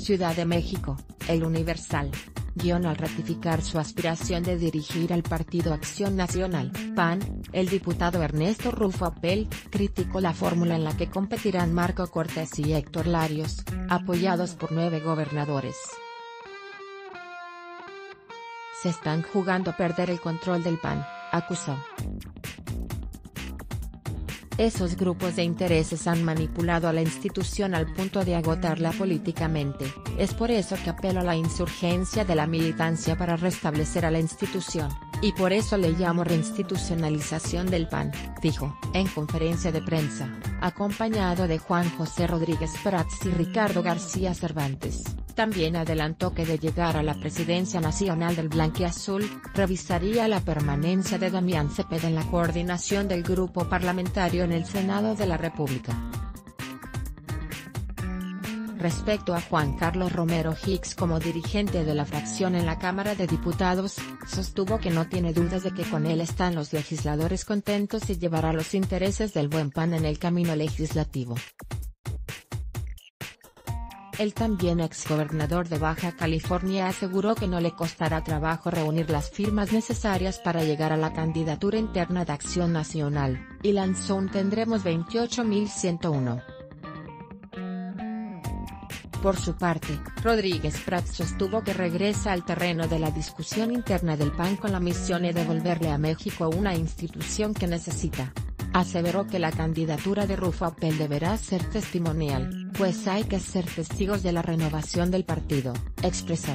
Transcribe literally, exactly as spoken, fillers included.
Ciudad de México, El Universal. Guión al ratificar su aspiración de dirigir al Partido Acción Nacional, P A N, el diputado Ernesto Ruffo Appel, criticó la fórmula en la que competirán Marko Cortés y Héctor Larios, apoyados por nueve gobernadores. Se están jugando a perder el control del P A N, acusó. Esos grupos de intereses han manipulado a la institución al punto de agotarla políticamente, es por eso que apelo a la insurgencia de la militancia para restablecer a la institución, y por eso le llamo reinstitucionalización del P A N, dijo, en conferencia de prensa, acompañado de Juan José Rodríguez Prats y Ricardo García Cervantes. También adelantó que de llegar a la presidencia nacional del Blanquiazul, revisaría la permanencia de Damián Cepeda en la coordinación del grupo parlamentario en el Senado de la República. Respecto a Juan Carlos Romero Hicks como dirigente de la fracción en la Cámara de Diputados, sostuvo que no tiene dudas de que con él están los legisladores contentos y llevará los intereses del buen P A N en el camino legislativo. El también exgobernador de Baja California aseguró que no le costará trabajo reunir las firmas necesarias para llegar a la candidatura interna de Acción Nacional, y lanzó un tendremos veintiocho mil ciento uno. Por su parte, Rodríguez Prats sostuvo que regresa al terreno de la discusión interna del P A N con la misión de devolverle a México una institución que necesita. Aseveró que la candidatura de Ruffo Appel deberá ser testimonial, pues hay que ser testigos de la renovación del partido, expresó.